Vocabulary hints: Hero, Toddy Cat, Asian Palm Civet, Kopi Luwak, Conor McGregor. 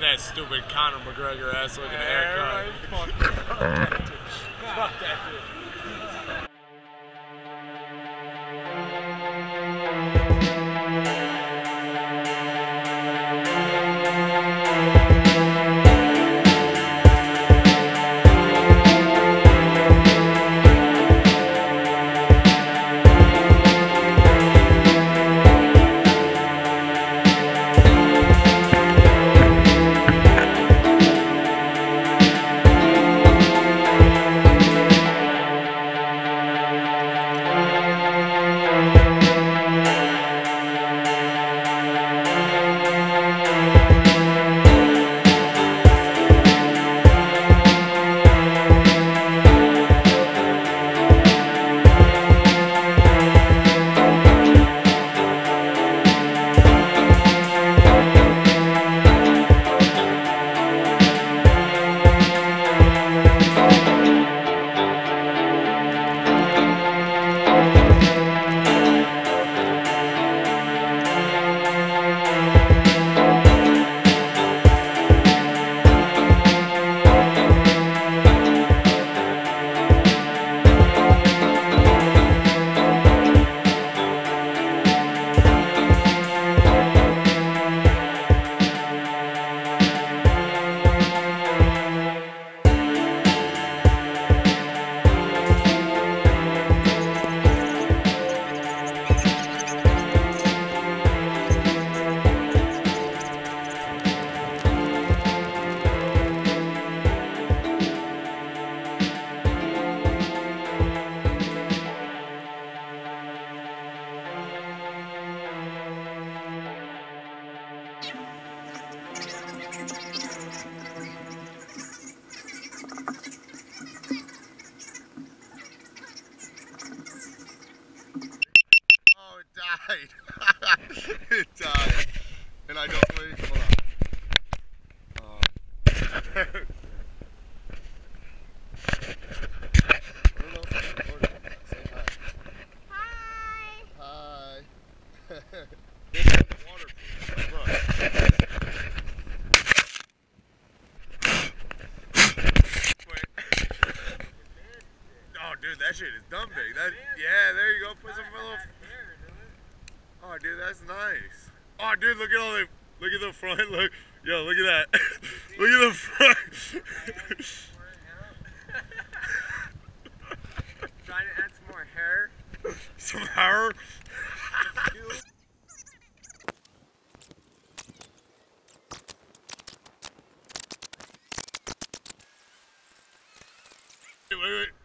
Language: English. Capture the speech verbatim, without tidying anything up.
with that stupid Conor McGregor ass looking yeah, haircut. Fuck that dude. Fuck that dude. It died. And I don't believe. Hold on. Uh, I don't know if I'm recording. Say hi. Hi. Hi. This is waterproof. Look. Wait. Oh, dude, that shit is dumb big. That, yeah, there you go. Put some little. Oh, dude, that's nice. Oh, dude, look at all the, look at the front, look. Yo, look at that. Look at the front. Trying to add some more hair. Some hair? Wait, wait.